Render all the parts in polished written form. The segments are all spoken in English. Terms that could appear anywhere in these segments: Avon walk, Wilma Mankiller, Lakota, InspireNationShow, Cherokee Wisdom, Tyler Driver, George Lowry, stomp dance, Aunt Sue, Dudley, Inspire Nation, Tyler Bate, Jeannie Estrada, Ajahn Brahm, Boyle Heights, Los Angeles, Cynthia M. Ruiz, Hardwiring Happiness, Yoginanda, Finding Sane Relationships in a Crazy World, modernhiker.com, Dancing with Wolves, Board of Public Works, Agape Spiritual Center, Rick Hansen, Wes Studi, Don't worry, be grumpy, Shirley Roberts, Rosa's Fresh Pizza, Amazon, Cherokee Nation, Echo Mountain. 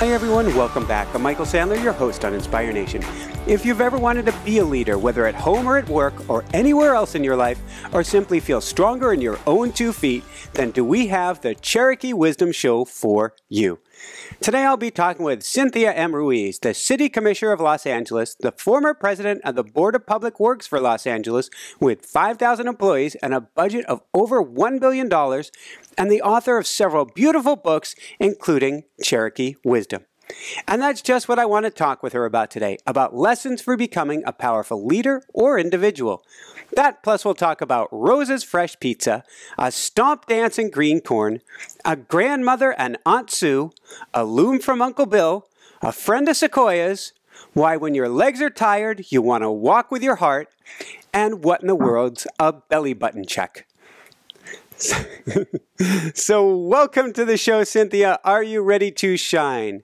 Hi everyone, welcome back. I'm Michael Sandler, your host on Inspire Nation. If you've ever wanted to be a leader, whether at home or at work or anywhere else in your life, or simply feel stronger in your own 2 feet, then do we have the Cherokee Wisdom Show for you. Today I'll be talking with Cynthia M. Ruiz, the City Commissioner of Los Angeles, the former president of the Board of Public Works for Los Angeles with 5,000 employees and a budget of over $1 billion, and the author of several beautiful books, including Cherokee Wisdom. And that's just what I want to talk with her about today, about lessons for becoming a powerful leader or individual. That plus we'll talk about Rosa's Fresh Pizza, a stomp dance in green corn, a grandmother and Aunt Sue, a loom from Uncle Bill, a friend of Sequoia's, why when your legs are tired you want to walk with your heart, and what in the world's a belly button check. So welcome to the show, Cynthia. Are you ready to shine?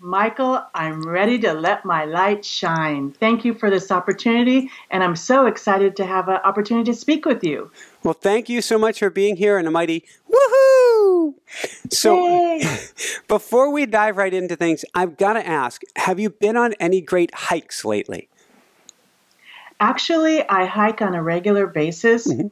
Michael, I'm ready to let my light shine. Thank you for this opportunity, and I'm so excited to have an opportunity to speak with you. Well, thank you so much for being here, and a mighty woohoo! So, before we dive right into things, I've got to ask, have you been on any great hikes lately? Actually, I hike on a regular basis. Mm-hmm.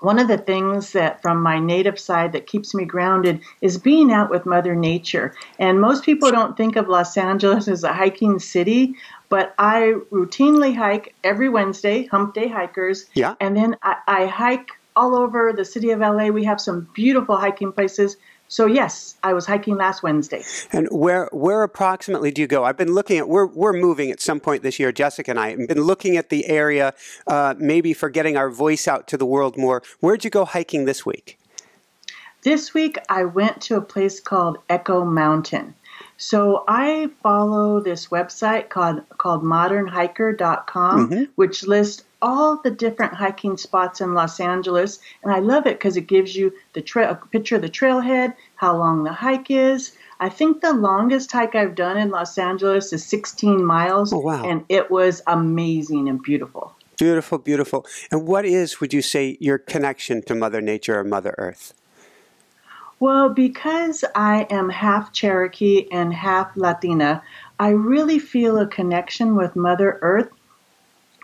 One of the things that from my native side that keeps me grounded is being out with Mother Nature. And most people don't think of Los Angeles as a hiking city, but I routinely hike every Wednesday, Hump Day Hikers. Yeah. And then I hike all over the city of LA. We have some beautiful hiking places. So yes, I was hiking last Wednesday. And where approximately do you go? I've been looking at, we're moving at some point this year, Jessica and I, have been looking at the area, maybe for getting our voice out to the world more. Where'd you go hiking this week? This week, I went to a place called Echo Mountain. So I follow this website called modernhiker.com, mm-hmm. which lists all the different hiking spots in Los Angeles. And I love it because it gives you the picture of the trailhead, how long the hike is. I think the longest hike I've done in Los Angeles is 16 miles. Oh, wow. And it was amazing and beautiful. Beautiful, beautiful. And what is, would you say, your connection to Mother Nature or Mother Earth? Well, because I am half Cherokee and half Latina, I really feel a connection with Mother Earth.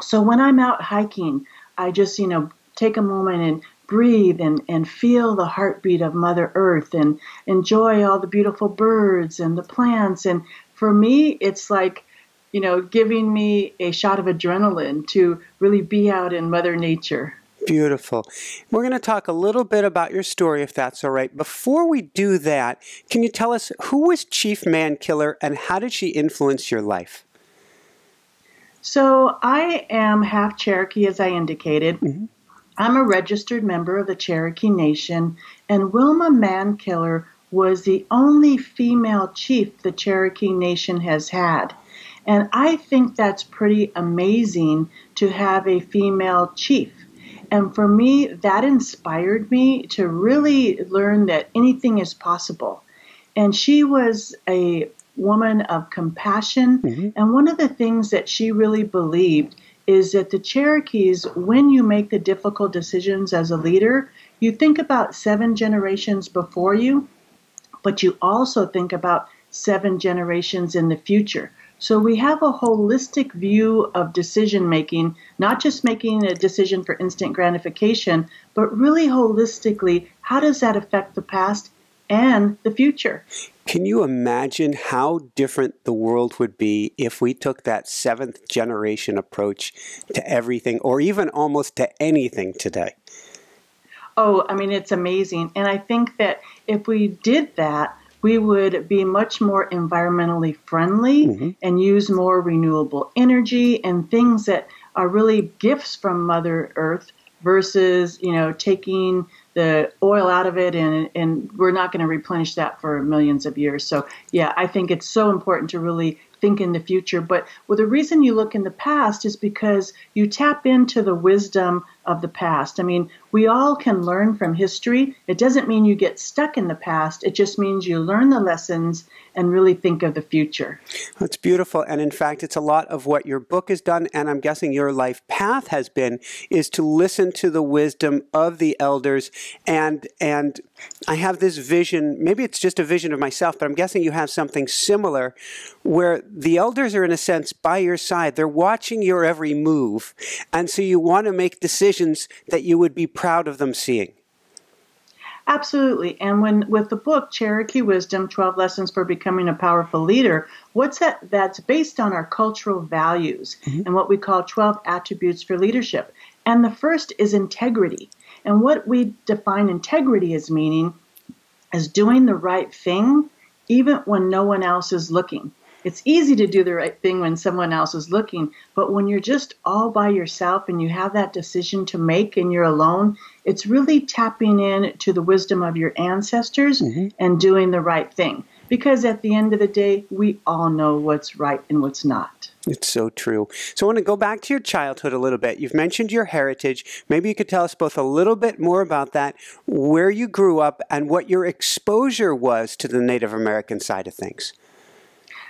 So when I'm out hiking, I just, you know, take a moment and breathe and feel the heartbeat of Mother Earth and enjoy all the beautiful birds and the plants. And for me, it's like, you know, giving me a shot of adrenaline to really be out in Mother Nature. Beautiful. We're going to talk a little bit about your story, if that's all right. Before we do that, can you tell us who was Chief Mankiller and how did she influence your life? So I am half Cherokee, as I indicated. Mm-hmm. I'm a registered member of the Cherokee Nation, and Wilma Mankiller was the only female chief the Cherokee Nation has had. And I think that's pretty amazing to have a female chief. And for me, that inspired me to really learn that anything is possible. And she was a woman of compassion. Mm-hmm. And one of the things that she really believed is that the Cherokees, when you make the difficult decisions as a leader, you think about 7 generations before you, but you also think about 7 generations in the future. So we have a holistic view of decision-making, not just making a decision for instant gratification, but really holistically, how does that affect the past and the future? Can you imagine how different the world would be if we took that 7th generation approach to everything, or even almost to anything today? Oh, I mean, it's amazing. And I think that if we did that, we would be much more environmentally friendly, mm-hmm. and use more renewable energy and things that are really gifts from Mother Earth versus, you know, taking the oil out of it and we're not going to replenish that for millions of years. So, yeah, I think it's so important to really think in the future. But well, the reason you look in the past is because you tap into the wisdom of the past. I mean, we all can learn from history. It doesn't mean you get stuck in the past. It just means you learn the lessons and really think of the future. That's beautiful. And in fact, it's a lot of what your book has done, and I'm guessing your life path has been, is to listen to the wisdom of the elders. And I have this vision, maybe it's just a vision of myself, but I'm guessing you have something similar where the elders are in a sense by your side. They're watching your every move. And so you want to make decisions that you would be proud of them seeing. Absolutely. And when with the book, Cherokee Wisdom, 12 Lessons for Becoming a Powerful Leader, that's based on our cultural values and what we call 12 attributes for leadership. And the first is integrity. And what we define integrity as meaning is doing the right thing even when no one else is looking. It's easy to do the right thing when someone else is looking, but when you're just all by yourself and you have that decision to make and you're alone, it's really tapping in to the wisdom of your ancestors and doing the right thing. Because at the end of the day, we all know what's right and what's not. It's so true. So I want to go back to your childhood a little bit. You've mentioned your heritage. Maybe you could tell us both a little bit more about that, where you grew up, and what your exposure was to the Native American side of things.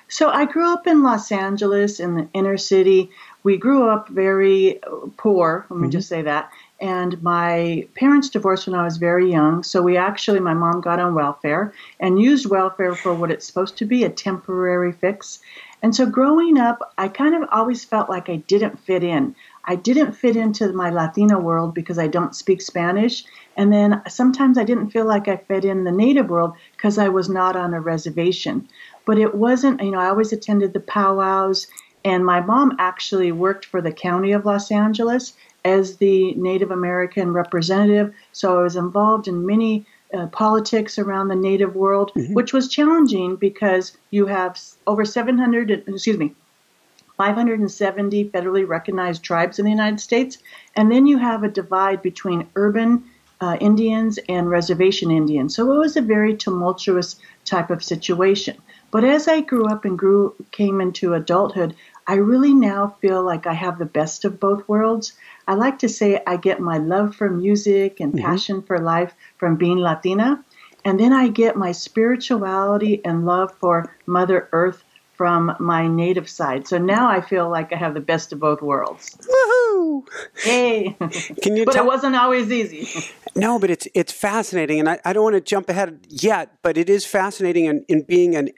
So I grew up in Los Angeles in the inner city. We grew up very poor, let me just say that. And my parents divorced when I was very young. So my mom got on welfare and used welfare for what it's supposed to be, a temporary fix. And so growing up, I kind of always felt like I didn't fit in. I didn't fit into my Latino world because I don't speak Spanish. And then sometimes I didn't feel like I fit in the Native world because I was not on a reservation. But it wasn't, I always attended the powwows, and my mom actually worked for the county of Los Angeles as the Native American representative. So I was involved in many politics around the Native world, which was challenging because you have over 570 federally recognized tribes in the United States. And then you have a divide between urban Indians and reservation Indians. So it was a very tumultuous type of situation. But as I grew up and came into adulthood, I really now feel like I have the best of both worlds. I like to say I get my love for music and passion for life from being Latina, and then I get my spirituality and love for Mother Earth from my Native side. So now I feel like I have the best of both worlds. Woohoo! Yay! But it wasn't always easy. No, but it's fascinating, and I don't want to jump ahead yet, but it is fascinating in being the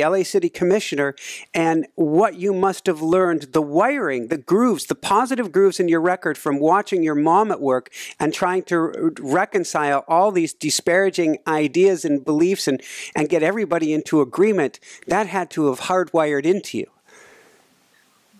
LA City Commissioner and what you must have learned, the wiring, the grooves, the positive grooves in your record from watching your mom at work and trying to reconcile all these disparaging ideas and beliefs and get everybody into agreement. That had to have hardwired into you.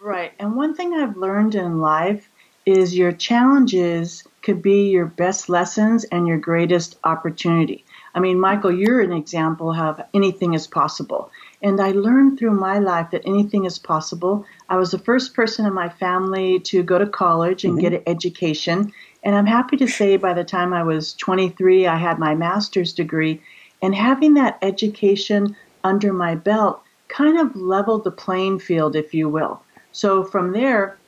Right. And one thing I've learned in life is your challenges could be your best lessons and your greatest opportunity. I mean, Michael, you're an example of anything is possible. And I learned through my life that anything is possible. I was the first person in my family to go to college and get an education. And I'm happy to say by the time I was 23, I had my master's degree. And having that education under my belt kind of leveled the playing field, if you will. So from there,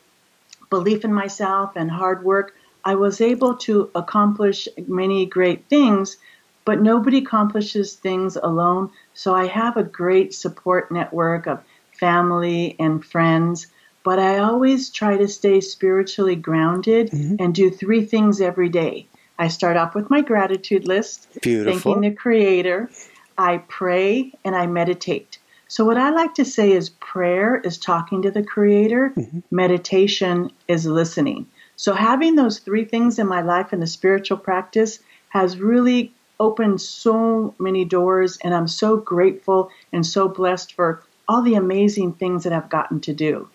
belief in myself and hard work, I was able to accomplish many great things, but nobody accomplishes things alone. So I have a great support network of family and friends, but I always try to stay spiritually grounded and do three things every day. I start off with my gratitude list, thanking the Creator. I pray and I meditate. So what I like to say is prayer is talking to the Creator, meditation is listening. So having those three things in my life in the spiritual practice has really opened so many doors, and I'm so grateful and so blessed for all the amazing things that I've gotten to do.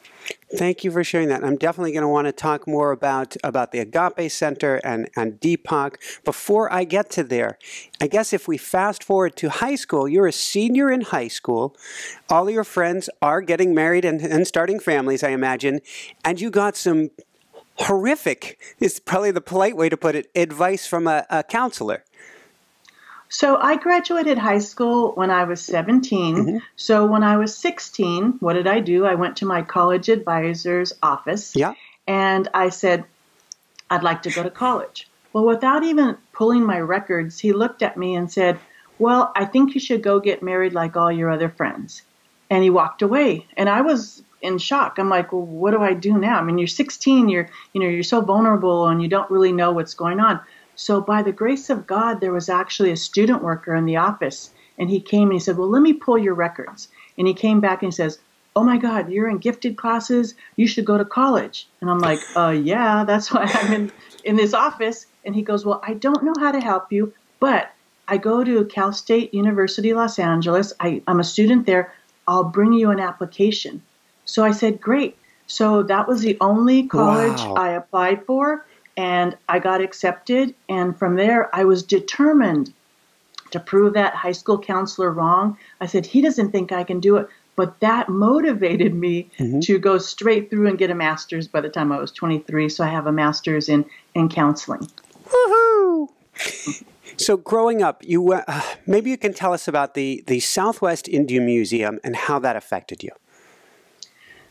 Thank you for sharing that. I'm definitely going to want to talk more about the Agape Center and Deepak. Before I get to there, I guess if we fast forward to high school, you're a senior in high school. All of your friends are getting married and starting families, I imagine. And you got some horrific, is probably the polite way to put it, advice from a counselor. So I graduated high school when I was 17. So when I was 16, what did I do? I went to my college advisor's office and I said, I'd like to go to college. Well, without even pulling my records, he looked at me and said, well, I think you should go get married like all your other friends. And he walked away. And I was in shock. I'm like, well, what do I do now? I mean, you're 16, you're so vulnerable and you don't really know what's going on. So by the grace of God, there was actually a student worker in the office. And he came and he said, well, let me pull your records. And he came back and he says, oh my God, you're in gifted classes. You should go to college. And I'm like, yeah, that's why I'm in this office. And he goes, well, I don't know how to help you, but I go to Cal State University, Los Angeles. I'm a student there. I'll bring you an application. So I said, great. So that was the only college I applied for, and I got accepted. And from there, I was determined to prove that high school counselor wrong. I said, he doesn't think I can do it. But that motivated me to go straight through and get a master's by the time I was 23. So I have a master's in counseling. Woohoo! So growing up, you maybe you can tell us about the Southwest Indian Museum and how that affected you.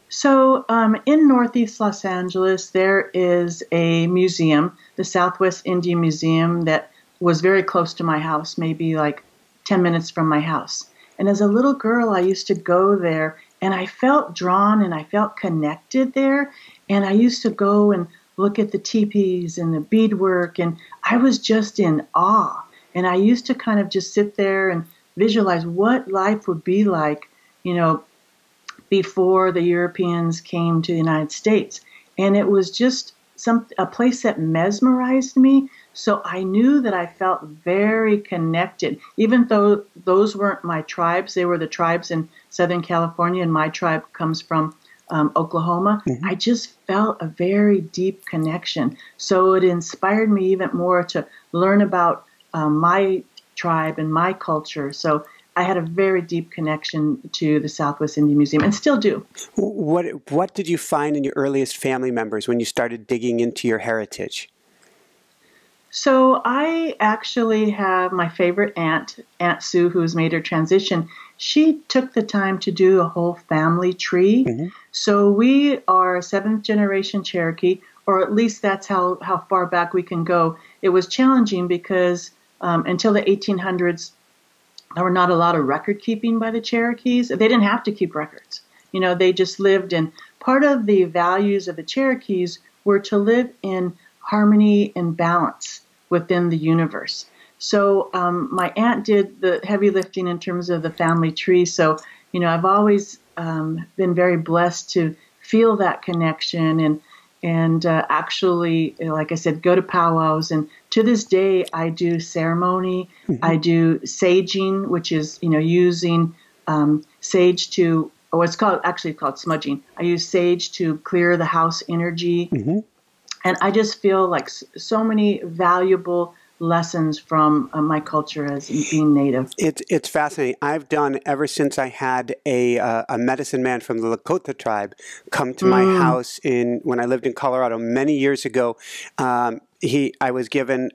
So in Northeast Los Angeles, there is a museum, the Southwest Indian Museum, that was very close to my house, maybe like 10 minutes from my house. And as a little girl, I used to go there, and I felt drawn and I felt connected there. And I used to go and look at the teepees and the beadwork, and I was just in awe. And I used to kind of just sit there and visualize what life would be like, you know, before the Europeans came to the United States. And it was just a place that mesmerized me. So I knew that I felt very connected, even though those weren't my tribes. They were the tribes in Southern California, and my tribe comes from Oklahoma. I just felt a very deep connection. So it inspired me even more to learn about my tribe and my culture. So I had a very deep connection to the Southwest Indian Museum, and still do. What did you find in your earliest family members when you started digging into your heritage? So I actually have my favorite aunt, Aunt Sue, who has made her transition. She took the time to do a whole family tree. So we are 7th generation Cherokee, or at least that's how far back we can go. It was challenging because until the 1800s, there were not a lot of record keeping by the Cherokees. They didn't have to keep records. You know, they just lived. And part of the values of the Cherokees were to live in harmony and balance within the universe. So my aunt did the heavy lifting in terms of the family tree. So, you know, I've always been very blessed to feel that connection and actually, like I said, go to powwows. And to this day, I do ceremony. I do saging, which is, you know, using sage to, or it's called, actually called smudging. I use sage to clear the house energy. And I just feel like so many valuable lessons from my culture as being Native. It's fascinating. I've done ever since I had a medicine man from the Lakota tribe come to my house when I lived in Colorado many years ago. I was given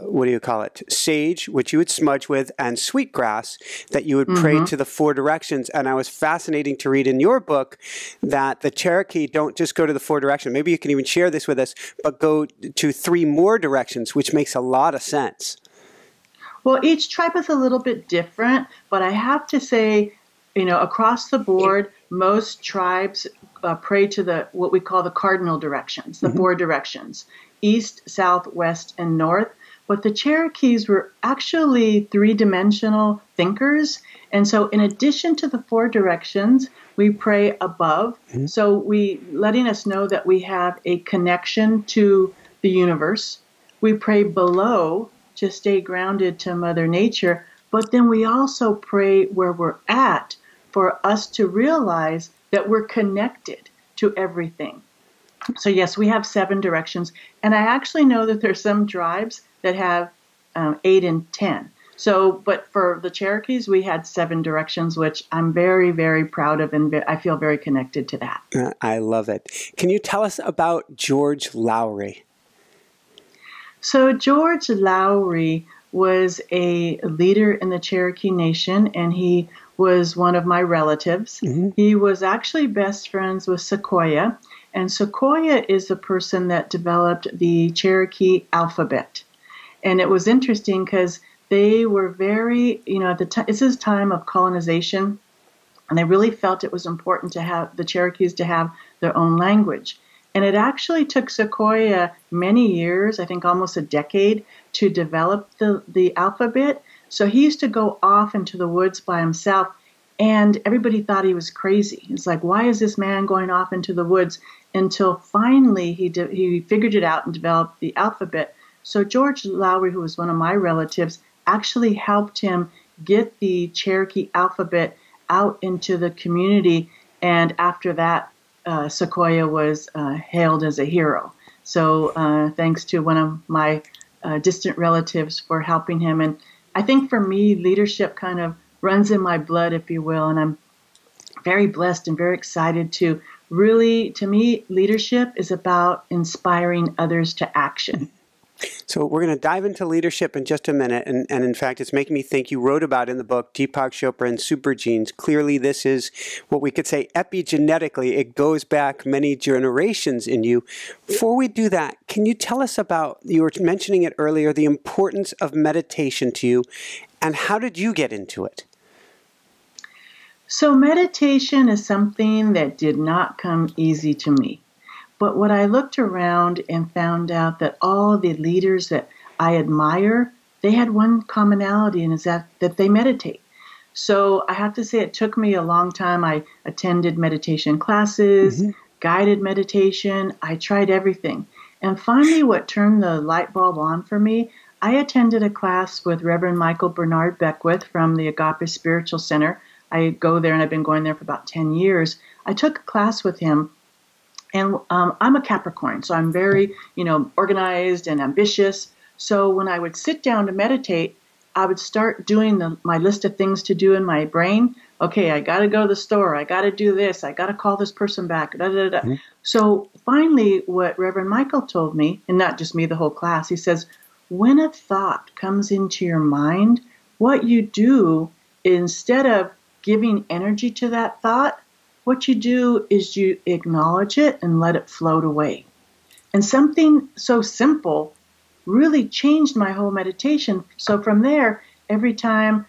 what do you call it? Sage, which you would smudge with, and sweetgrass that you would pray to the four directions. And I was fascinating to read in your book that the Cherokee don't just go to the four directions. Maybe you can even share this with us, but go to 3 more directions, which makes a lot of sense. Well, each tribe is a little bit different, but I have to say, you know, across the board, most tribes pray to the what we call the cardinal directions, the 4 directions. East, south, west, and north. But the Cherokees were actually 3-dimensional thinkers. And so in addition to the 4 directions, we pray above. So letting us know that we have a connection to the universe. We pray below to stay grounded to Mother Nature. But then we also pray where we're at for us to realize that we're connected to everything. So yes, we have 7 directions, and I actually know that there's some tribes that have 8 and 10. So, but for the Cherokees, we had 7 directions, which I'm very, very proud of, and I feel very connected to that. I love it. Can you tell us about George Lowry? So George Lowry was a leader in the Cherokee Nation, and he was one of my relatives. He was actually best friends with Sequoia. And Sequoia is the person that developed the Cherokee alphabet. And it was interesting because they were very, at the time, this is time of colonization, and they really felt it was important to have the Cherokees to have their own language. And it actually took Sequoia many years, I think almost a decade, to develop the alphabet. So he used to go off into the woods by himself, and everybody thought he was crazy. It's like, why is this man going off into the woods? Until finally he figured it out and developed the alphabet. So George Lowry, who was one of my relatives, actually helped him get the Cherokee alphabet out into the community. And after that, Sequoia was hailed as a hero. So thanks to one of my distant relatives for helping him. And I think for me, leadership kind of runs in my blood, if you will, and I'm very blessed and very excited to really, to me, leadership is about inspiring others to action. So we're going to dive into leadership in just a minute, and in fact, it's making me think you wrote about in the book, Deepak Chopra and Super Genes. Clearly, this is what we could say epigenetically. It goes back many generations in you. Before we do that, can you tell us about, you were mentioning it earlier, the importance of meditation to you, and how did you get into it? So meditation is something that did not come easy to me. But what I looked around and found out that all the leaders that I admire, they had one commonality, and is that they meditate. So I have to say it took me a long time. I attended meditation classes, guided meditation. I tried everything. And finally what turned the light bulb on for me, I attended a class with Reverend Michael Bernard Beckwith from the Agape Spiritual Center. I go there, and I've been going there for about 10 years. I took a class with him. And I'm a Capricorn, so I'm very, organized and ambitious. So when I would sit down to meditate, I would start doing my list of things to do in my brain. Okay, I got to go to the store. I got to do this. I got to call this person back. Da, da, da. Mm-hmm. So finally, what Reverend Michael told me, and not just me, the whole class, he says, when a thought comes into your mind, what you do instead of giving energy to that thought, what you do is you acknowledge it and let it float away. And something so simple really changed my whole meditation. So from there, every time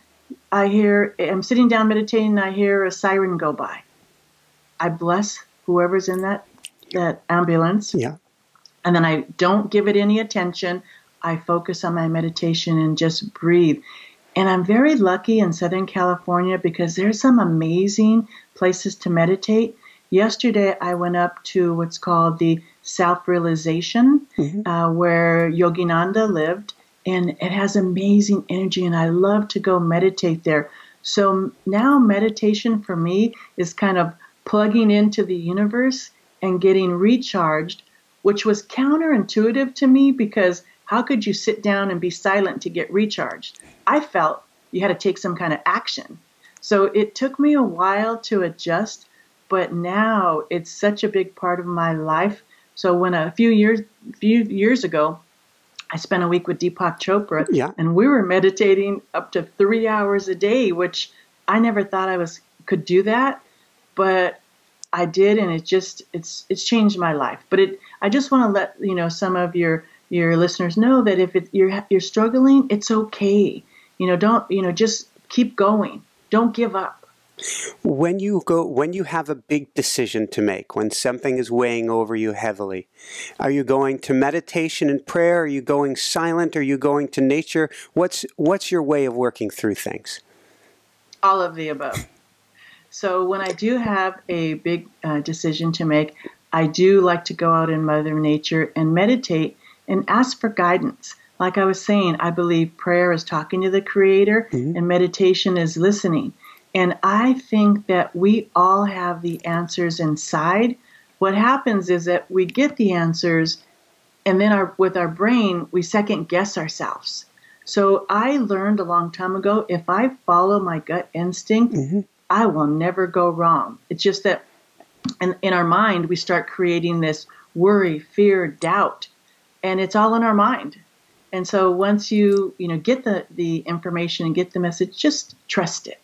I'm sitting down meditating, I hear a siren go by. I bless whoever's in that ambulance. Yeah. And then I don't give it any attention. I focus on my meditation and just breathe. And I'm very lucky in Southern California because there's some amazing places to meditate. Yesterday, I went up to what's called the Self Realization, where Yoginanda lived, and it has amazing energy, and I love to go meditate there. So now meditation for me is kind of plugging into the universe and getting recharged, which was counterintuitive to me because how could you sit down and be silent to get recharged? I felt you had to take some kind of action. So it took me a while to adjust, but now it's such a big part of my life. So when a few years ago, I spent a week with Deepak Chopra, and we were meditating up to 3 hours a day, which I never thought I could do that, but I did, and it's changed my life. But I just want to let some of your listeners know that if you're struggling, it's okay. Don't, just keep going. Don't give up. When you have a big decision to make, when something is weighing over you heavily, are you going to meditation and prayer? Are you going silent? Are you going to nature? What's your way of working through things? All of the above. So when I do have a big decision to make, I do like to go out in Mother Nature and meditate and ask for guidance. Like I was saying, I believe prayer is talking to the Creator, and meditation is listening. And I think that we all have the answers inside. What happens is that we get the answers, and then with our brain, we second guess ourselves. So I learned a long time ago, if I follow my gut instinct, I will never go wrong. It's just that in our mind, we start creating this worry, fear, doubt, and it's all in our mind. And so once you get the information and get the message, just trust it.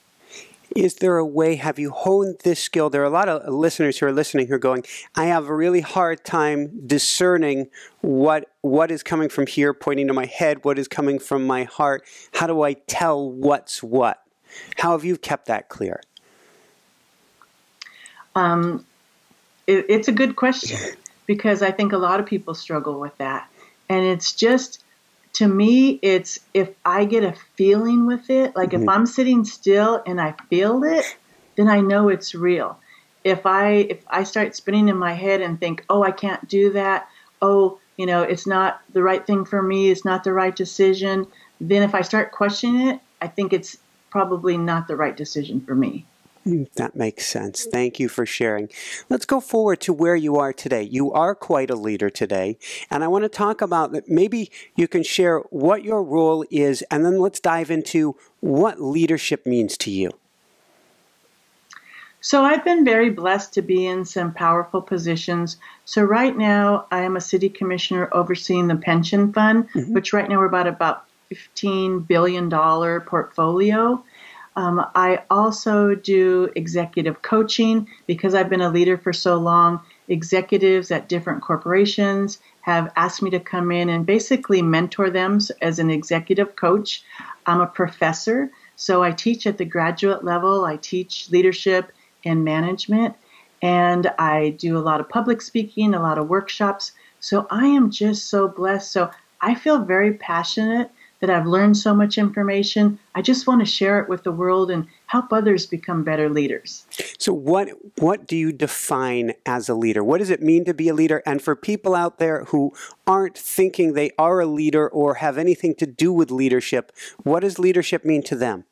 Is there a way, have you honed this skill? There are a lot of listeners who are listening who are going, I have a really hard time discerning what is coming from here, pointing to my head, what is coming from my heart. How do I tell what's what? How have you kept that clear? It's a good question because I think a lot of people struggle with that. And it's just, to me, it's if I get a feeling with it, like if I'm sitting still and I feel it, then I know it's real. If I start spinning in my head and think, oh, I can't do that. Oh, you know, it's not the right thing for me. It's not the right decision. Then if I start questioning it, I think it's probably not the right decision for me. That makes sense. Thank you for sharing. Let's go forward to where you are today. You are quite a leader today. And I want to talk about that. Maybe you can share what your role is, and then let's dive into what leadership means to you. So I've been very blessed to be in some powerful positions. So right now I am a city commissioner overseeing the pension fund, which right now we're about $15 billion portfolio. I also do executive coaching because I've been a leader for so long. Executives at different corporations have asked me to come in and basically mentor them as an executive coach. I'm a professor, so I teach at the graduate level. I teach leadership and management, and I do a lot of public speaking, a lot of workshops. So I am just so blessed. So I feel very passionate that I've learned so much information. I just want to share it with the world and help others become better leaders. So what do you define as a leader? What does it mean to be a leader? And for people out there who aren't thinking they are a leader or have anything to do with leadership, what does leadership mean to them?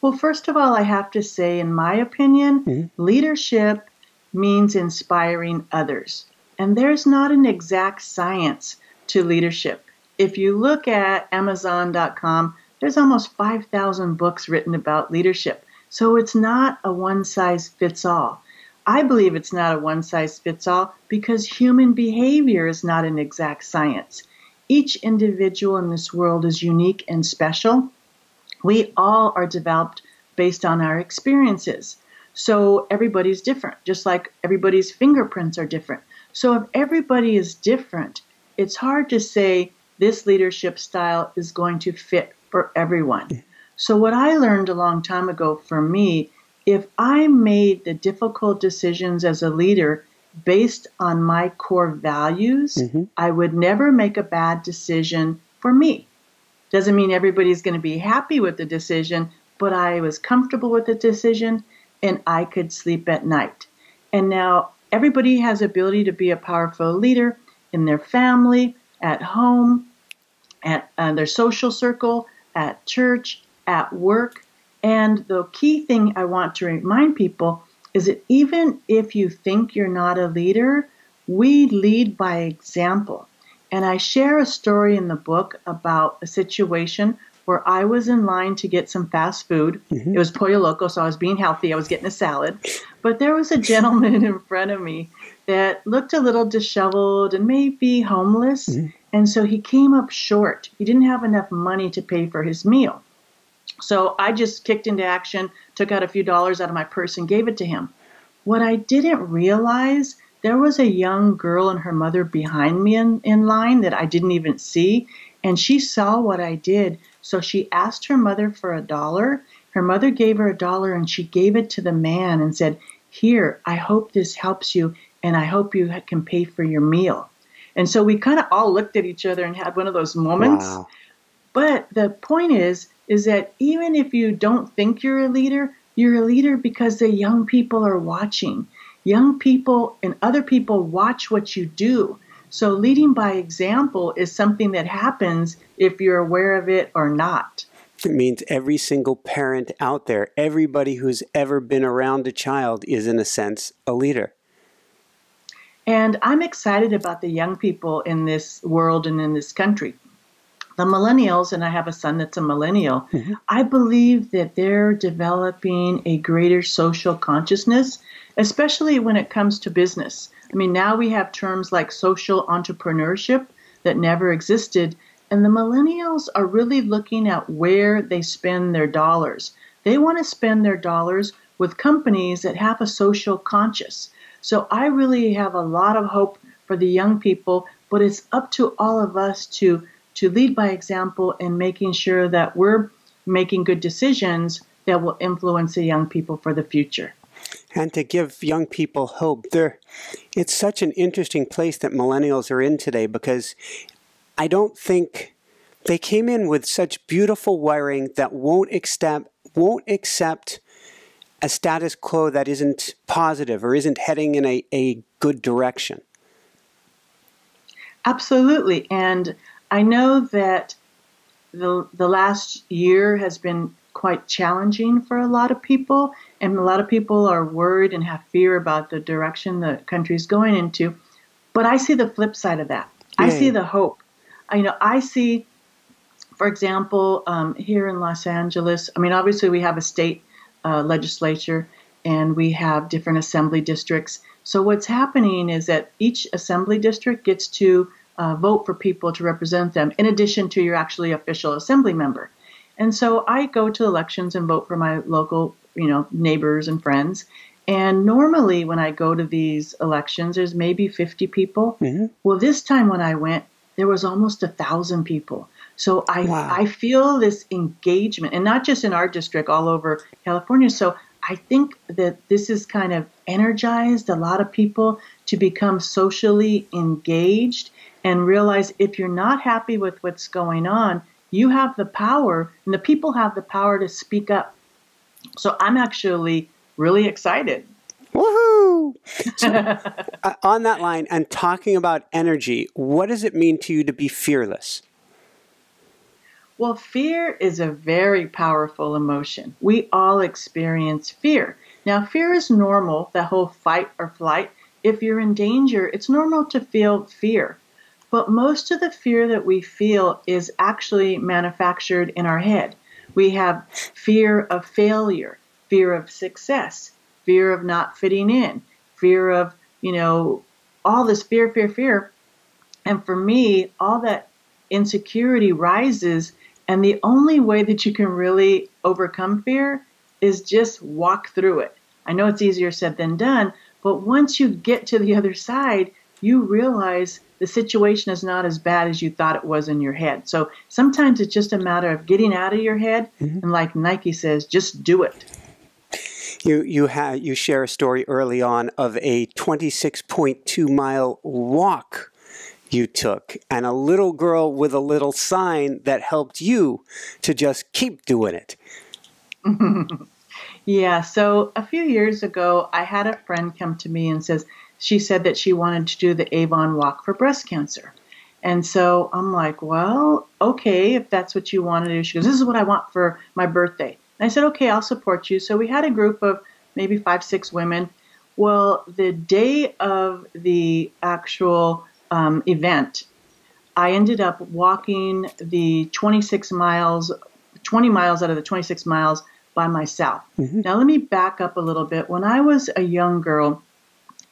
Well, first of all, I have to say, in my opinion, leadership means inspiring others. And there's not an exact science to leadership. If you look at Amazon.com, there's almost 5,000 books written about leadership. So it's not a one-size-fits-all. I believe it's not a one-size-fits-all because human behavior is not an exact science. Each individual in this world is unique and special. We all are developed based on our experiences. So everybody's different, just like everybody's fingerprints are different. So if everybody is different, it's hard to say this leadership style is going to fit for everyone. So what I learned a long time ago for me, if I made the difficult decisions as a leader based on my core values, I would never make a bad decision for me. Doesn't mean everybody's going to be happy with the decision, but I was comfortable with the decision and I could sleep at night. And now everybody has the ability to be a powerful leader in their family, at home, at their social circle, at church, at work. And the key thing I want to remind people is that even if you think you're not a leader, we lead by example. And I share a story in the book about a situation where I was in line to get some fast food. It was Pollo Loco, so I was being healthy. I was getting a salad. But there was a gentleman in front of me that looked a little disheveled and maybe homeless. And so he came up short. He didn't have enough money to pay for his meal. So I just kicked into action, took out a few dollars out of my purse and gave it to him. What I didn't realize, there was a young girl and her mother behind me in line that I didn't even see. And she saw what I did. So she asked her mother for $1. Her mother gave her $1 and she gave it to the man and said, here, I hope this helps you and I hope you can pay for your meal. And so we kind of all looked at each other and had one of those moments. Wow. But the point is that even if you don't think you're a leader because the young people are watching. Young people and other people watch what you do. So leading by example is something that happens if you're aware of it or not. It means every single parent out there, everybody who's ever been around a child is, in a sense, a leader. And I'm excited about the young people in this world and in this country. The millennials, and I have a son that's a millennial, I believe that they're developing a greater social consciousness, especially when it comes to business. I mean, now we have terms like social entrepreneurship that never existed, and the millennials are really looking at where they spend their dollars. They want to spend their dollars with companies that have a social conscience. So I really have a lot of hope for the young people, but it's up to all of us to lead by example in making sure that we're making good decisions that will influence the young people for the future. And to give young people hope. It's such an interesting place that millennials are in today, because I don't think they came in with such beautiful wiring that won't accept a status quo that isn't positive or isn't heading in a good direction. Absolutely. And I know that the last year has been quite challenging for a lot of people, and a lot of people are worried and have fear about the direction the country's going into. But I see the flip side of that. Yay. I see the hope. I see, for example, here in Los Angeles, obviously we have a state legislature and we have different assembly districts. So what's happening is that each assembly district gets to vote for people to represent them, in addition to your actually official assembly member. And so I go to elections and vote for my local, neighbors and friends. And normally when I go to these elections, there's maybe 50 people. Mm-hmm. Well, this time when I went, there was almost 1,000 people. So wow. I feel this engagement, and not just in our district, all over California. So I think that this has kind of energized a lot of people to become socially engaged and realize if you're not happy with what's going on, you have the power, and the people have the power to speak up. So I'm actually really excited. Woohoo! So, on that line, and talking about energy, what does it mean to you to be fearless? Well, fear is a very powerful emotion. We all experience fear. Now, fear is normal, the whole fight or flight. If you're in danger, it's normal to feel fear. But most of the fear that we feel is actually manufactured in our head. We have fear of failure, fear of success, fear of not fitting in, fear of, all this fear. And for me, all that insecurity rises. And the only way that you can really overcome fear is just walk through it. I know it's easier said than done, but once you get to the other side, you realize the situation is not as bad as you thought it was in your head. So sometimes it's just a matter of getting out of your head. Mm-hmm. And like Nike says, just do it. You share a story early on of a 26.2 mile walk you took, and a little girl with a little sign that helped you to just keep doing it. Yeah. So a few years ago, I had a friend come to me and she said that she wanted to do the Avon walk for breast cancer. And so I'm like, well, okay, if that's what you want to do. She goes, this is what I want for my birthday. And I said, okay, I'll support you. So we had a group of maybe 5, 6 women. Well, the day of the actual event, I ended up walking the 20 miles out of the 26 miles by myself. Mm-hmm. Now, let me back up a little bit. When I was a young girl,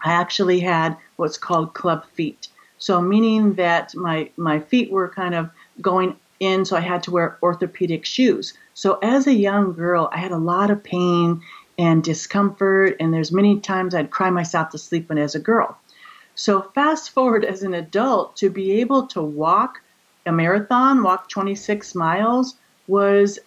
I actually had what's called club feet. So meaning that my feet were kind of going in, so I had to wear orthopedic shoes. So as a young girl, I had a lot of pain and discomfort, and there's many times I'd cry myself to sleep when as a girl. So fast forward as an adult, to be able to walk a marathon, walk 26 miles was,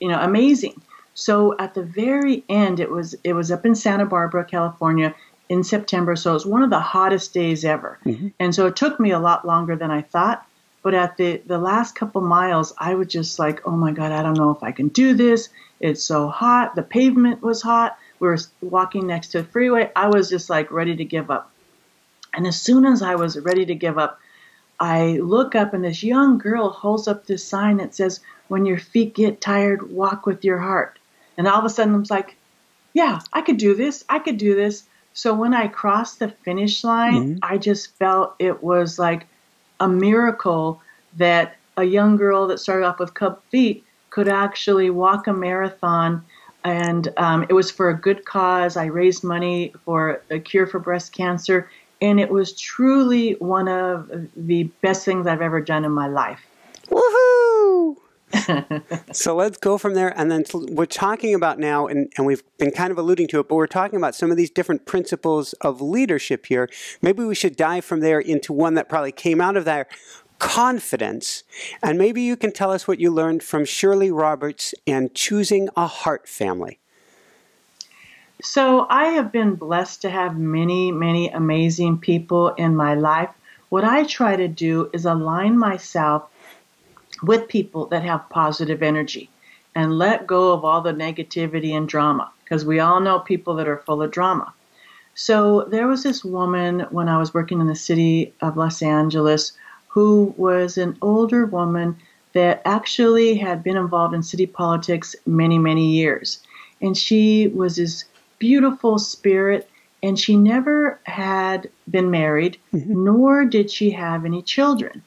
amazing. So at the very end, it was up in Santa Barbara, California, in September. So it was one of the hottest days ever. Mm-hmm. And so it took me a lot longer than I thought. But at the last couple miles, I was just like, oh my God, I don't know if I can do this. It's so hot. The pavement was hot. We were walking next to the freeway. I was just like ready to give up. And as soon as I was ready to give up, I look up and this young girl holds up this sign that says, when your feet get tired, walk with your heart. And all of a sudden I'm like, yeah, I could do this. I could do this. So when I crossed the finish line, mm-hmm. I just felt it was like a miracle that a young girl that started off with club feet could actually walk a marathon. And it was for a good cause. I raised money for a cure for breast cancer. And it was truly one of the best things I've ever done in my life. Woohoo! So let's go from there. And then we're talking about now, and we've been kind of alluding to it, but we're talking about some of these different principles of leadership here. Maybe we should dive from there into one that probably came out of there. Confidence. And maybe you can tell us what you learned from Shirley Roberts and choosing a heart family. So I have been blessed to have many, many amazing people in my life. What I try to do is align myself with people that have positive energy and let go of all the negativity and drama, because we all know people that are full of drama. So there was this woman when I was working in the city of Los Angeles who was an older woman that actually had been involved in city politics many, many years. And she was this beautiful spirit, and she never had been married, nor did she have any children.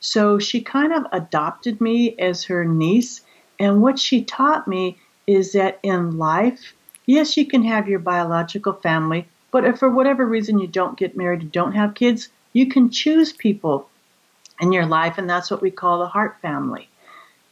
So she kind of adopted me as her niece, and what she taught me is that in life, yes, you can have your biological family, but if for whatever reason you don't get married, you don't have kids, you can choose people in your life, and that's what we call the heart family.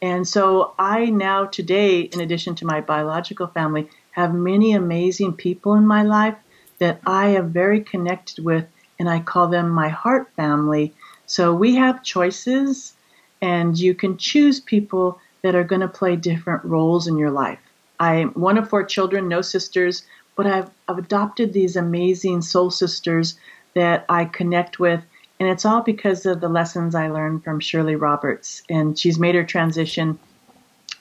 And so I now today, in addition to my biological family, have many amazing people in my life that I am very connected with, and I call them my heart family. So we have choices, and you can choose people that are going to play different roles in your life. I'm one of 4 children, no sisters, but I've adopted these amazing soul sisters that I connect with. And it's all because of the lessons I learned from Shirley Roberts. And she's made her transition.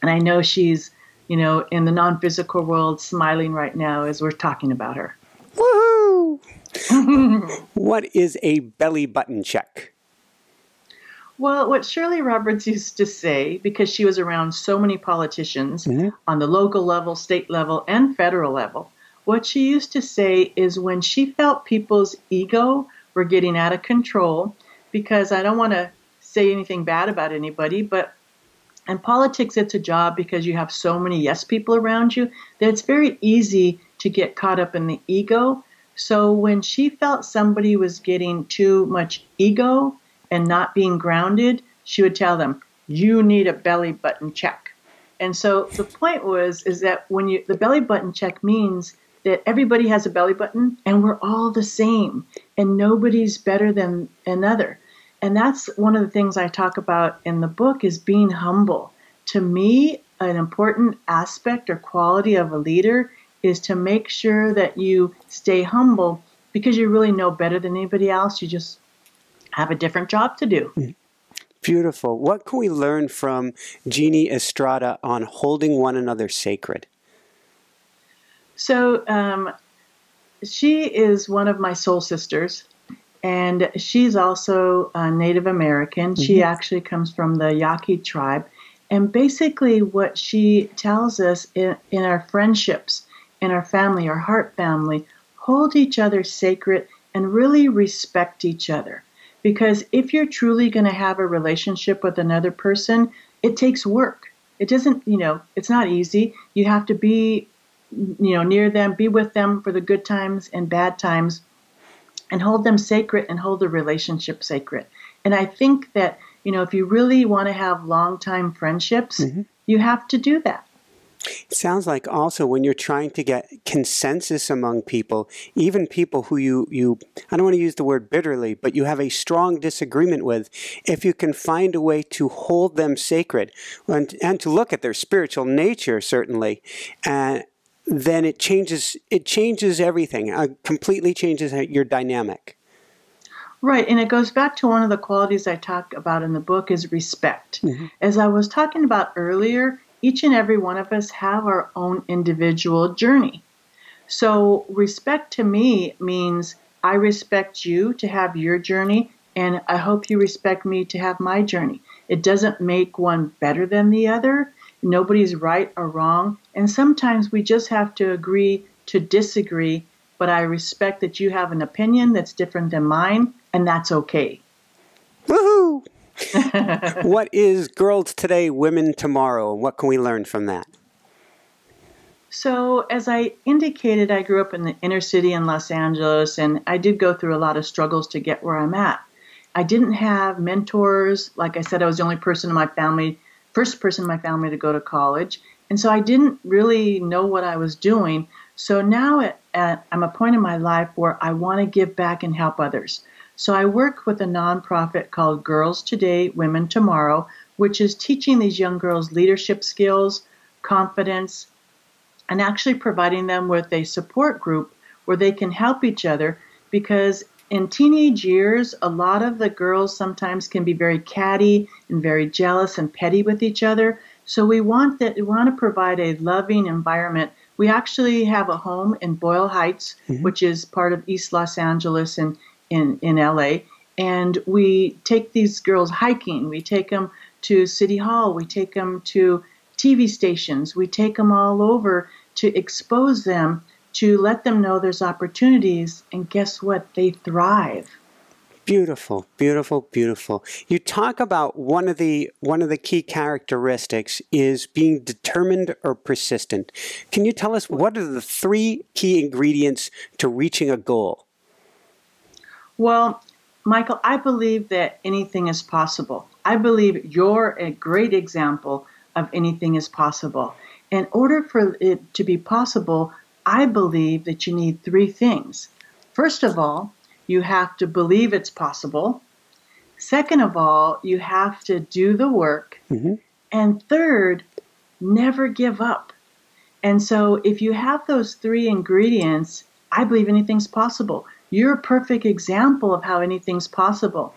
And I know she's, you know, in the non-physical world smiling right now as we're talking about her. Woohoo! What is a belly button check? Well, what Shirley Roberts used to say, because she was around so many politicians on the local level, state level, and federal level, what she used to say is when she felt people's ego were getting out of control, because I don't want to say anything bad about anybody, but in politics, it's a job because you have so many yes people around you that it's very easy to get caught up in the ego. So when she felt somebody was getting too much ego and not being grounded, she would tell them, you need a belly button check. And so the point was, is that when you, the belly button check means that everybody has a belly button and we're all the same and nobody's better than another. And that's one of the things I talk about in the book is being humble. To me, an important aspect or quality of a leader is to make sure that you stay humble because you really know better than anybody else. You just have a different job to do. Beautiful. What can we learn from Jeannie Estrada on holding one another sacred? So she is one of my soul sisters, and she's also a Native American. She actually comes from the Yaqui tribe. And basically what she tells us in our friendships, in our family, our heart family, hold each other sacred and really respect each other. Because if you're truly going to have a relationship with another person, it takes work. It doesn't, you know, it's not easy. You have to be near them, be with them for the good times and bad times, and hold them sacred and hold the relationship sacred. And I think that, you know, if you really want to have long-time friendships, you have to do that. It sounds like also when you're trying to get consensus among people, even people who you I don't want to use the word bitterly, but you have a strong disagreement with, if you can find a way to hold them sacred and to look at their spiritual nature, certainly, and then it changes everything. It completely changes your dynamic. Right, and it goes back to one of the qualities I talk about in the book is respect. As I was talking about earlier, each and every one of us have our own individual journey. So respect to me means I respect you to have your journey, and I hope you respect me to have my journey. It doesn't make one better than the other. Nobody's right or wrong, and sometimes we just have to agree to disagree, but I respect that you have an opinion that's different than mine, and that's okay. Woohoo! What is Girls Today, Women Tomorrow, and what can we learn from that? So, as I indicated, I grew up in the inner city in Los Angeles, and I did go through a lot of struggles to get where I'm at. I didn't have mentors. Like I said, I was the only person in my family first person in my family to go to college. And so I didn't really know what I was doing. So now I'm at a point in my life where I want to give back and help others. So I work with a nonprofit called Girls Today, Women Tomorrow, which is teaching these young girls leadership skills, confidence, and actually providing them with a support group where they can help each other. Because in teenage years, a lot of the girls sometimes can be very catty and very jealous and petty with each other. So we want to provide a loving environment. We actually have a home in Boyle Heights, mm-hmm. which is part of East Los Angeles and in LA, and we take these girls hiking. We take them to City Hall. We take them to TV stations. We take them all over to expose them, to let them know there's opportunities. And guess what? They thrive. Beautiful, beautiful, beautiful. You talk about one of the key characteristics is being determined or persistent. Can you tell us what are the three key ingredients to reaching a goal? Well, Michael, I believe that anything is possible. I believe you're a great example of anything is possible. In order for it to be possible, I believe that you need three things. First of all, you have to believe it's possible. Second of all, you have to do the work. Mm-hmm. And third, never give up. And so if you have those three ingredients, I believe anything's possible. You're a perfect example of how anything's possible.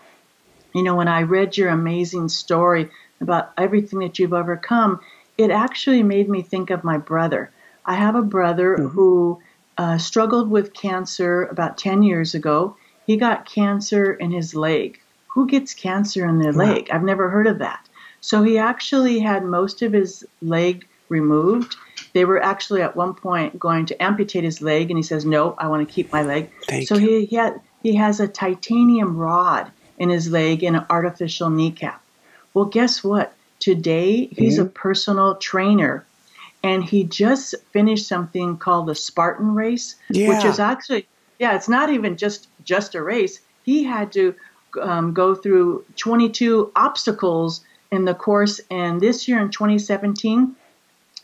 You know, when I read your amazing story about everything that you've overcome, it actually made me think of my brother. I have a brother mm-hmm. who struggled with cancer about 10 years ago. He got cancer in his leg. Who gets cancer in their leg? I've never heard of that. So he actually had most of his leg removed. They were actually at one point going to amputate his leg, and he says, no, I want to keep my leg. So he has a titanium rod in his leg and an artificial kneecap. Well, guess what? Today, he's mm-hmm. a personal trainer, and he just finished something called the Spartan race, which is actually, it's not even just a race. He had to go through 22 obstacles in the course, and this year in 2017,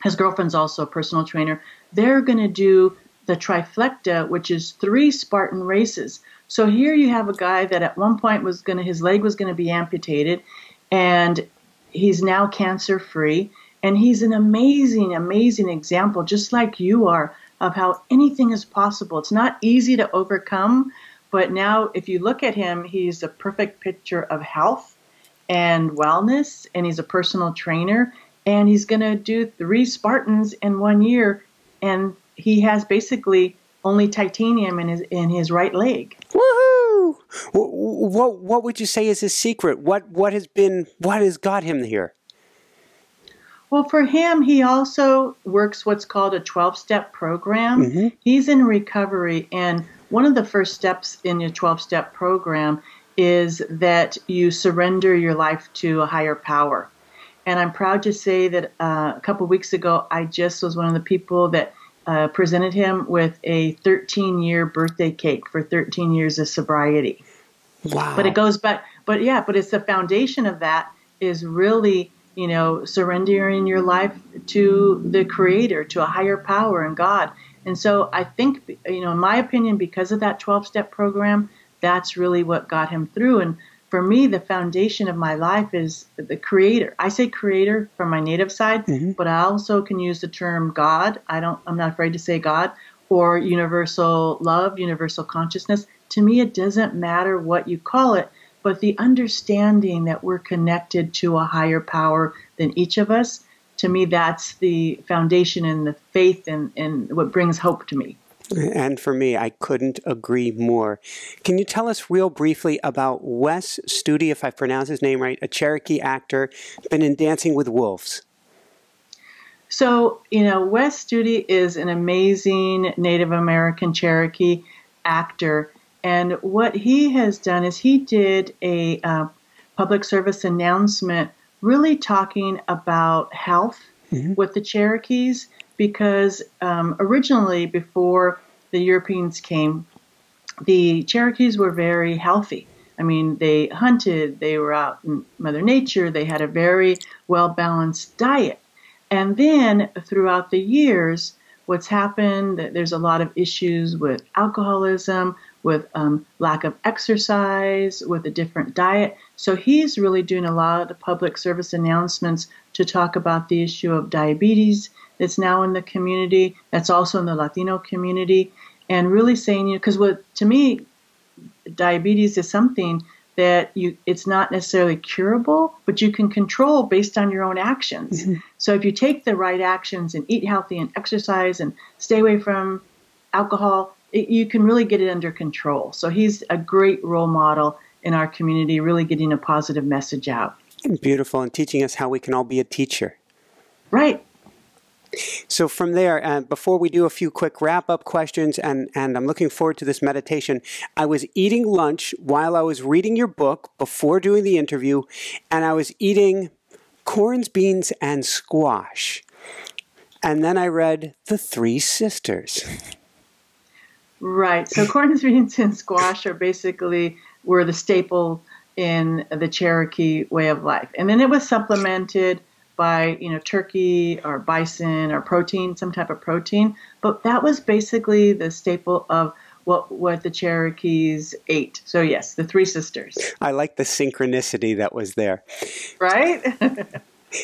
his girlfriend's also a personal trainer. They're going to do the trifecta, which is 3 Spartan races. So here you have a guy that at one point his leg was going to be amputated, and he's now cancer-free. And he's an amazing, amazing example, just like you are, of how anything is possible. It's not easy to overcome, but now if you look at him, he's a perfect picture of health and wellness, and he's a personal trainer. And he's going to do 3 Spartans in 1 year, and he has basically only titanium in his right leg. Woohoo! What would you say is his secret? What has got him here? Well, for him, he also works what's called a 12-step program. Mm-hmm. He's in recovery, and one of the first steps in your 12-step program is that you surrender your life to a higher power. And I'm proud to say that a couple of weeks ago, I just was one of the people that presented him with a 13-year birthday cake for 13 years of sobriety. Wow. But it goes back. But it's the foundation of that is really, you know, surrendering your life to the Creator, to a higher power and God. And so I think, you know, in my opinion, because of that 12-step program, that's really what got him through. And for me, the foundation of my life is the Creator. I say Creator from my native side, mm-hmm. but I also can use the term God. I'm not afraid to say God, or universal love, universal consciousness. To me, it doesn't matter what you call it, but the understanding that we're connected to a higher power than each of us, to me, that's the foundation and the faith and what brings hope to me. And for me, I couldn't agree more. Can you tell us real briefly about Wes Studi, if I pronounce his name right, a Cherokee actor, been in Dancing with Wolves? So, you know, Wes Studi is an amazing Native American Cherokee actor. And what he has done is he did a public service announcement really talking about health mm-hmm. with the Cherokees. Because originally, before the Europeans came, the Cherokees were very healthy. I mean, they hunted, they were out in Mother Nature, they had a very well-balanced diet. And then throughout the years, what's happened, there's a lot of issues with alcoholism, with lack of exercise, with a different diet. So he's really doing a lot of the public service announcements to talk about the issue of diabetes that's now in the community, that's also in the Latino community, and really saying, you know, because what, to me, diabetes is something that it's not necessarily curable, but you can control based on your own actions. Mm-hmm. So if you take the right actions and eat healthy and exercise and stay away from alcohol, you can really get it under control. So he's a great role model in our community, really getting a positive message out. Beautiful, and teaching us how we can all be a teacher. Right. So from there, before we do a few quick wrap-up questions, and I'm looking forward to this meditation, I was eating lunch while I was reading your book before doing the interview, and I was eating corns, beans, and squash. And then I read The Three Sisters. Right. So corns, beans, and squash are basically were the staple in the Cherokee way of life. And then it was supplemented by, you know, turkey or bison or protein, some type of protein. But that was basically the staple of what the Cherokees ate. So yes, the Three Sisters. I like the synchronicity that was there. Right?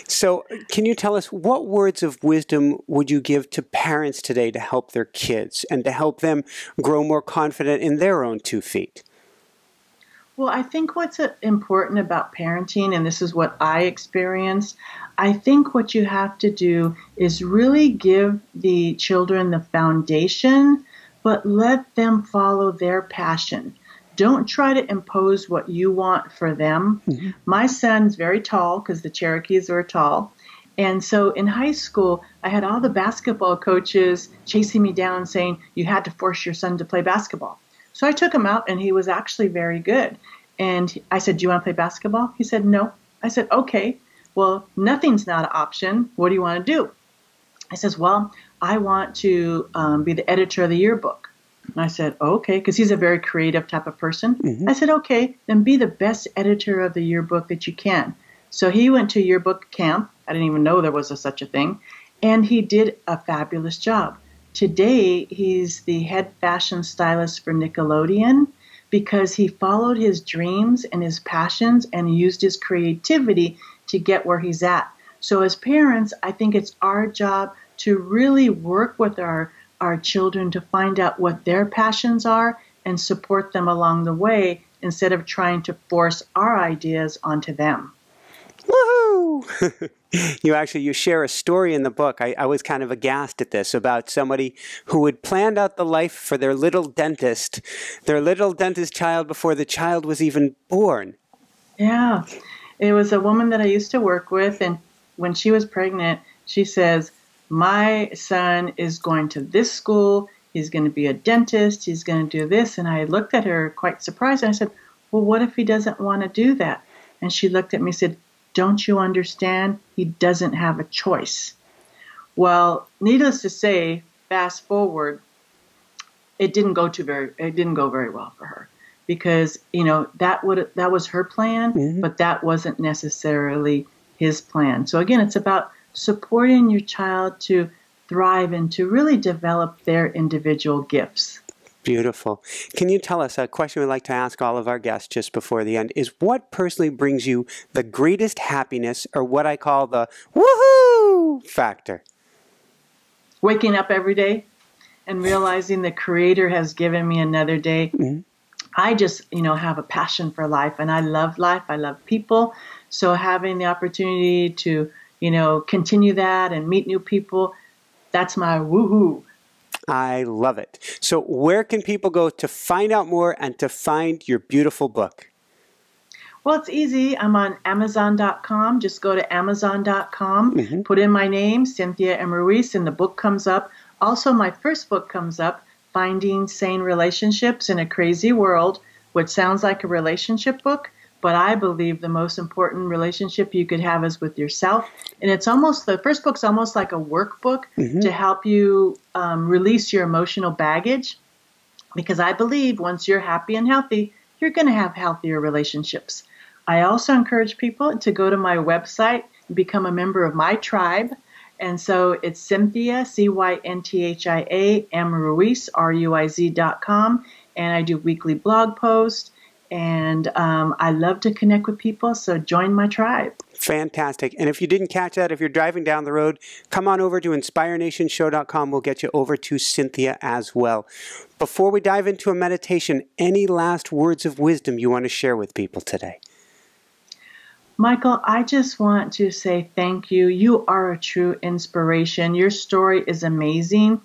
So can you tell us what words of wisdom would you give to parents today to help their kids and to help them grow more confident in their own 2 feet? Well, I think what's important about parenting, and this is what I experienced, I think what you have to do is really give the children the foundation, but let them follow their passion. Don't try to impose what you want for them. Mm-hmm. My son's very tall because the Cherokees were tall. And so in high school, I had all the basketball coaches chasing me down saying, you had to force your son to play basketball. So I took him out, and he was actually very good. And I said, do you want to play basketball? He said, no. I said, okay, well, nothing's not an option. What do you want to do? He says, well, I want to be the editor of the yearbook. And I said, okay, because he's a very creative type of person. Mm-hmm. I said, okay, then be the best editor of the yearbook that you can. So he went to yearbook camp. I didn't even know there was such a thing. And he did a fabulous job. Today, he's the head fashion stylist for Nickelodeon because he followed his dreams and his passions and used his creativity to get where he's at. So as parents, I think it's our job to really work with our children to find out what their passions are and support them along the way instead of trying to force our ideas onto them. Woohoo! You share a story in the book. I was kind of aghast at this about somebody who had planned out the life for their little dentist child before the child was even born. Yeah. It was a woman that I used to work with, and when she was pregnant, she says, my son is going to this school. He's going to be a dentist. He's going to do this. And I looked at her quite surprised. And I said, well, what if he doesn't want to do that? And she looked at me and said, don't you understand? He doesn't have a choice. Well, needless to say, fast forward, it didn't go very well for her because, you know, that was her plan, mm-hmm. but that wasn't necessarily his plan. So again, it's about supporting your child to thrive and to really develop their individual gifts. Beautiful. Can you tell us a question we'd like to ask all of our guests just before the end is what personally brings you the greatest happiness or what I call the woohoo factor? Waking up every day and realizing the Creator has given me another day. Mm-hmm. I just, you know, have a passion for life and I love life. I love people. So having the opportunity to, you know, continue that and meet new people, that's my woohoo. I love it. So where can people go to find out more and to find your beautiful book? Well, it's easy. I'm on Amazon.com. Just go to Amazon.com, mm-hmm. put in my name, Cynthia M. Ruiz, and the book comes up. Also, my first book comes up, Finding Sane Relationships in a Crazy World, which sounds like a relationship book, but I believe the most important relationship you could have is with yourself. And it's almost, the first book's almost like a workbook mm-hmm. to help you release your emotional baggage. Because I believe once you're happy and healthy, you're going to have healthier relationships. I also encourage people to go to my website and become a member of my tribe. And so it's Cynthia, C-Y-N-T-H-I-A, M. Ruiz, R-U-I-Z.com. And I do weekly blog posts. And I love to connect with people, so join my tribe. Fantastic. And if you didn't catch that, if you're driving down the road, come on over to InspireNationShow.com. We'll get you over to Cynthia as well. Before we dive into a meditation, any last words of wisdom you want to share with people today? Michael, I just want to say thank you. You are a true inspiration. Your story is amazing.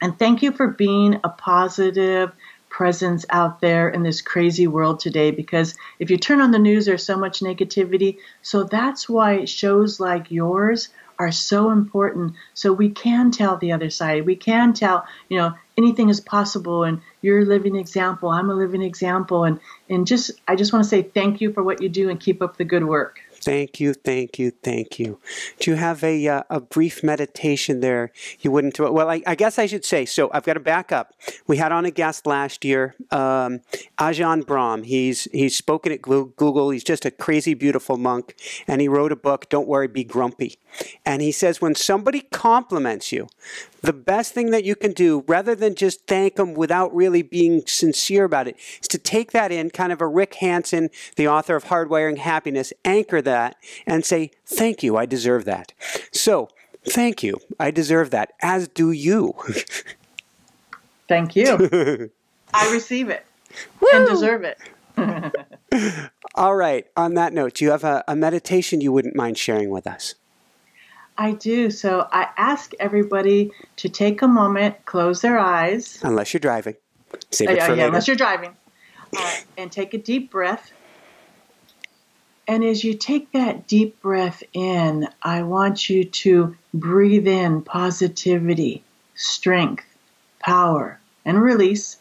And thank you for being a positive presence out there in this crazy world today, because if you turn on the news, there's so much negativity. So that's why shows like yours are so important. So we can tell the other side. We can tell, you know, anything is possible, and you're a living example. I'm a living example. And just, I just want to say thank you for what you do and keep up the good work. Thank you, thank you, thank you. Do you have a brief meditation there? You wouldn't. Well, I guess I should say. So I've got to back up. We had on a guest last year, Ajahn Brahm. He's spoken at Google. He's just a crazy, beautiful monk, and he wrote a book, Don't Worry, Be Grumpy. And he says when somebody compliments you, the best thing that you can do, rather than just thank them without really being sincere about it, is to take that in, kind of a Rick Hansen, the author of Hardwiring Happiness, anchor that. And say, thank you, I deserve that. So, thank you, I deserve that, as do you. Thank you. I receive it. Woo! And deserve it. All right, on that note, do you have a meditation you wouldn't mind sharing with us? I do. So I ask everybody to take a moment, close their eyes. Unless you're driving. Save it for later. Unless you're driving. And take a deep breath. And as you take that deep breath in, I want you to breathe in positivity, strength, power, and release.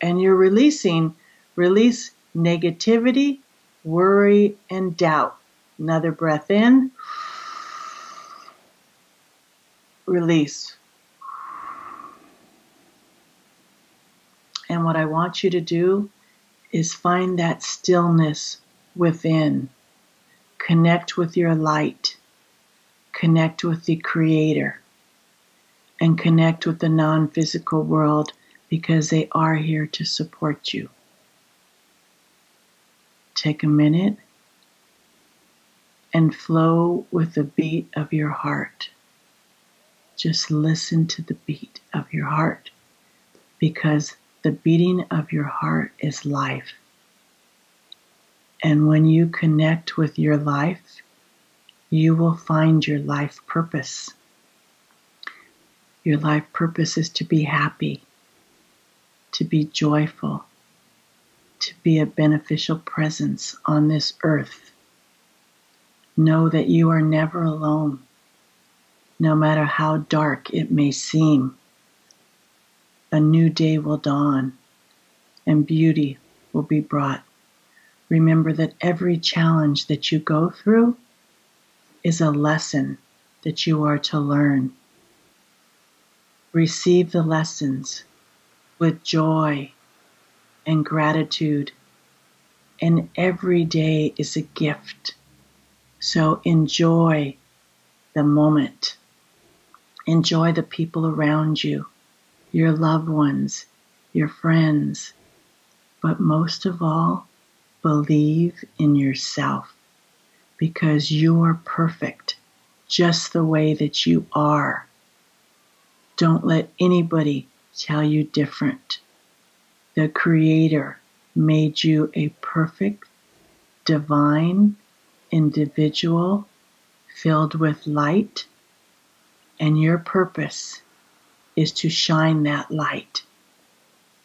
And you're releasing, release negativity, worry, and doubt. Another breath in, release. And what I want you to do is find that stillness within. Connect with your light. Connect with the Creator. And connect with the non-physical world, because they are here to support you. Take a minute and flow with the beat of your heart. Just listen to the beat of your heart, because the beating of your heart is life. And when you connect with your life, you will find your life purpose. Your life purpose is to be happy, to be joyful, to be a beneficial presence on this earth. Know that you are never alone, no matter how dark it may seem. A new day will dawn, and beauty will be brought. Remember that every challenge that you go through is a lesson that you are to learn. Receive the lessons with joy and gratitude, and every day is a gift. So enjoy the moment. Enjoy the people around you, your loved ones, your friends, but most of all, believe in yourself, because you are perfect just the way that you are. Don't let anybody tell you different. The Creator made you a perfect, divine individual filled with light, and your purpose is to shine that light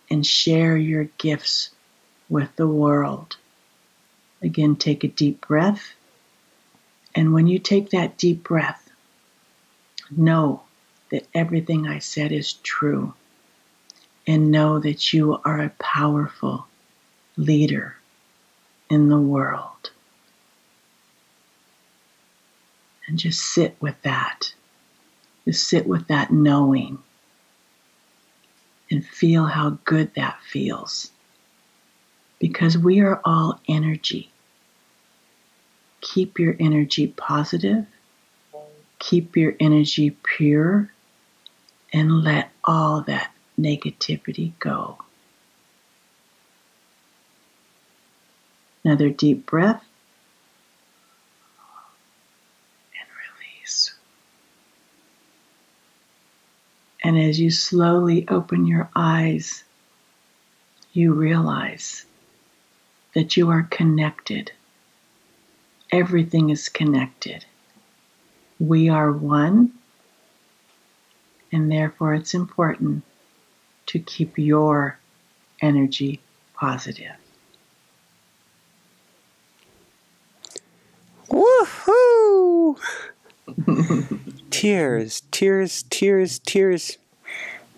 and share your gifts with the world. Again, take a deep breath. And when you take that deep breath, know that everything I said is true. And know that you are a powerful leader in the world. And just sit with that. Just sit with that knowing. And feel how good that feels. because we are all energy. Keep your energy positive, keep your energy pure, and let all that negativity go. Another deep breath. And as you slowly open your eyes, you realize that you are connected. Everything is connected. We are one, and therefore it's important to keep your energy positive. Woohoo! Tears, tears, tears, tears.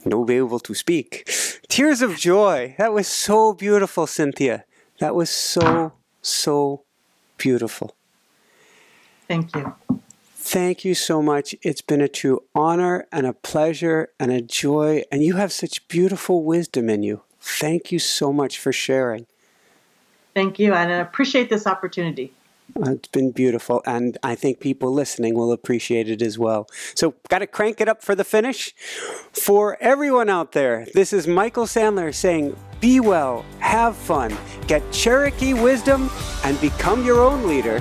No be able to speak. Tears of joy. That was so beautiful, Cynthia. That was so beautiful. Thank you. Thank you so much. It's been a true honor and a pleasure and a joy. And you have such beautiful wisdom in you. Thank you so much for sharing. Thank you. And I appreciate this opportunity. It's been beautiful, and I think people listening will appreciate it as well. So, got to crank it up for the finish. For everyone out there, this is Michael Sandler saying, be well, have fun, get Cherokee wisdom, and become your own leader,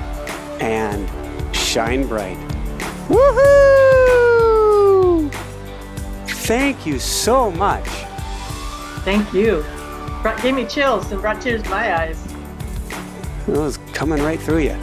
and shine bright. Woohoo! Thank you so much. Thank you. Gave me chills and brought tears to my eyes. It was coming right through you.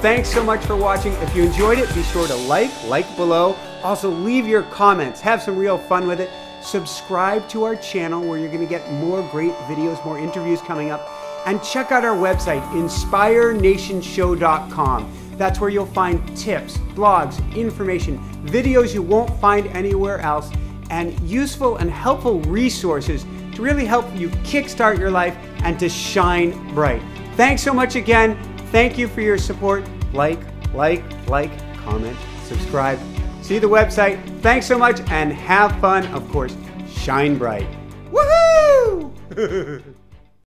Thanks so much for watching. If you enjoyed it, be sure to like below. Also, leave your comments. Have some real fun with it. Subscribe to our channel where you're going to get more great videos, more interviews coming up. And check out our website, InspireNationShow.com. That's where you'll find tips, blogs, information, videos you won't find anywhere else, and useful and helpful resources to really help you kickstart your life and to shine bright. Thanks so much again. Thank you for your support. Like, comment, subscribe. See the website. Thanks so much and have fun. Of course, shine bright. Woohoo!